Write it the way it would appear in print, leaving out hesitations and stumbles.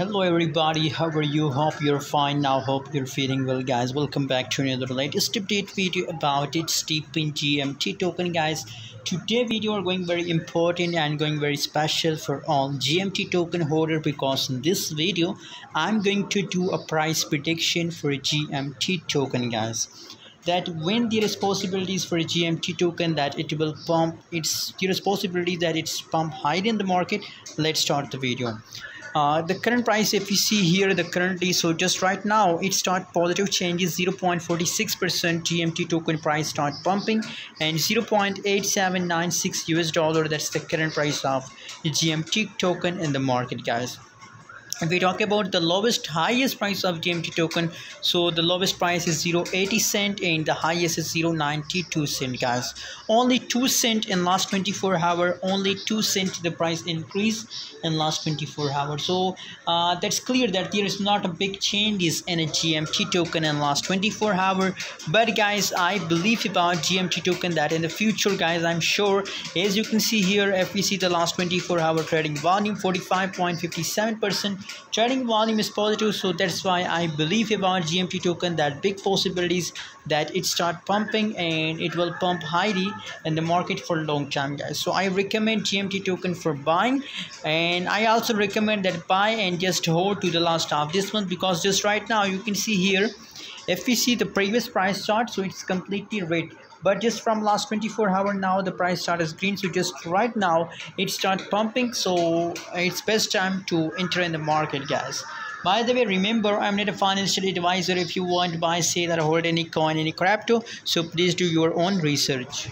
Hello everybody, how are you? Hope you're fine. Now hope you're feeling well, guys. Welcome back to another latest update video about it STEPN GMT token, guys. Today video are going very important and going very special for all GMT token holder, because in this video I'm going to do a price prediction for a GMT token, guys, that when the responsibilities for a GMT token that it will pump, it's the responsibility that it's pump higher in the market. Let's start the video. The current price, if you see here, the currently, so just right now it start positive changes. 0.46% GMT token price start pumping, and $0.8796 US, that's the current price of the GMT token in the market, guys. If we talk about the lowest highest price of GMT token, so the lowest price is $0.80 and the highest is $0.92, guys. Only 2 cents in last 24 hours, only 2 cents the price increase in last 24 hours. So that's clear that there is not a big changes in a GMT token in last 24 hours. But guys, I believe about GMT token that in the future, guys, I'm sure, as you can see here, if we see the last 24 hour trading volume, 45.57% trading volume is positive. So that's why I believe about GMT token that big possibilities that it start pumping, and it will pump highly in the market for a long time, guys. So I recommend GMT token for buying, and I also recommend that buy and just hold to the last half this month, because just right now you can see here, if we see the previous price chart, so it's completely red, but just from last 24 hours now the price chart is green. So just right now it start pumping, so it's best time to enter in the market, guys. By the way, remember, I'm not a financial advisor. If you want to buy, sell, or hold any coin, any crypto, so please do your own research.